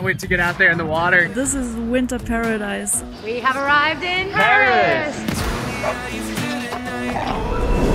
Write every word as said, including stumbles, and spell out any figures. can't wait to get out there in the water. This is winter paradise. We have arrived in Paris! Paris.